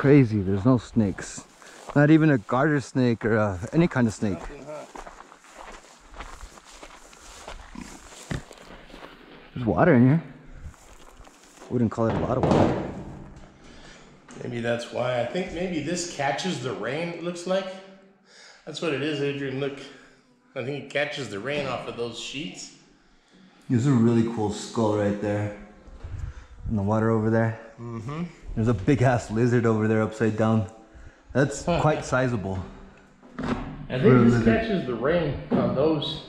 crazy. There's no snakes. Not even a garter snake or any kind of snake. There's water in here. Wouldn't call it a lot of water. Maybe that's why. I think maybe this catches the rain, it looks like. That's what it is, Adrian. Look, I think it catches the rain off of those sheets. There's a really cool skull right there. And the water over there. Mm-hmm. There's a big-ass lizard over there upside down. That's quite sizable. I think this catches the rain on those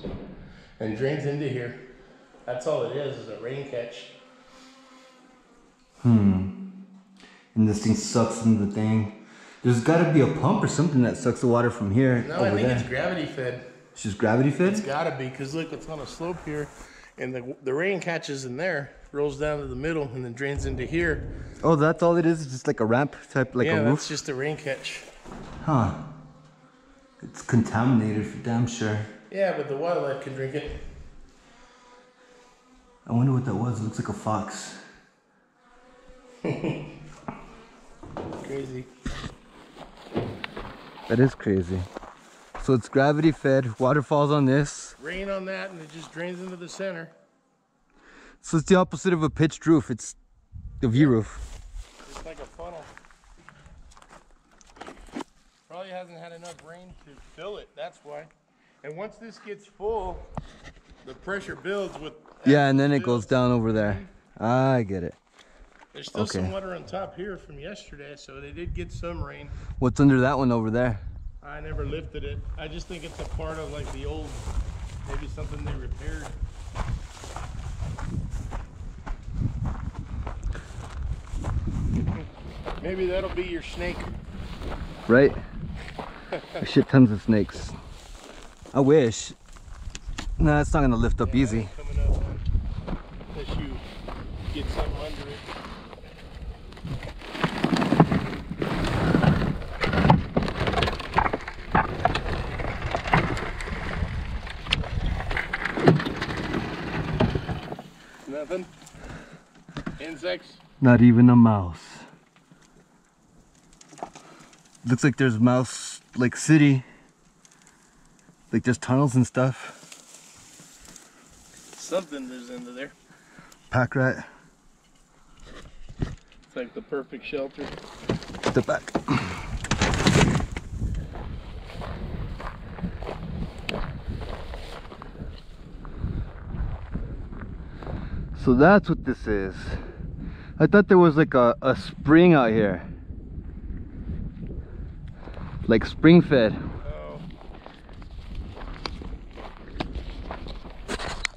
and drains into here. That's all it is a rain catch. And this thing sucks into the thing. There's got to be a pump or something that sucks the water from here. No, I think it's gravity fed. It's just gravity fed? It's got to be, because look, it's on a slope here, and the rain catches in there, rolls down to the middle, and then drains into here. Oh, that's all it is? It's just like a ramp type, like a roof? Yeah, it's just a rain catch. Huh. It's contaminated for damn sure. Yeah, but the wildlife can drink it. I wonder what that was. It looks like a fox. Crazy. That is crazy. So it's gravity fed, water falls on this, rain on that, and it just drains into the center. So it's the opposite of a pitched roof. It's the view roof. It's like a funnel. Probably hasn't had enough rain to fill it, that's why. And once this gets full, the pressure builds with... Yeah, and then it goes down over there. I get it. There's still some water on top here from yesterday, so they did get some rain. What's under that one over there? I never lifted it. I just think it's a part of like the old, maybe something they repaired. Maybe that'll be your snake. Right? Shit tons of snakes. I wish. Nah, it's not gonna lift up easy. Coming up unless you get something under it. Nothing. Insects. Not even a mouse. Looks like there's mouse like city. Like there's tunnels and stuff. Something there's into there. Pack rat. It's like the perfect shelter. Step back. So that's what this is. I thought there was like a spring out here. Like spring fed.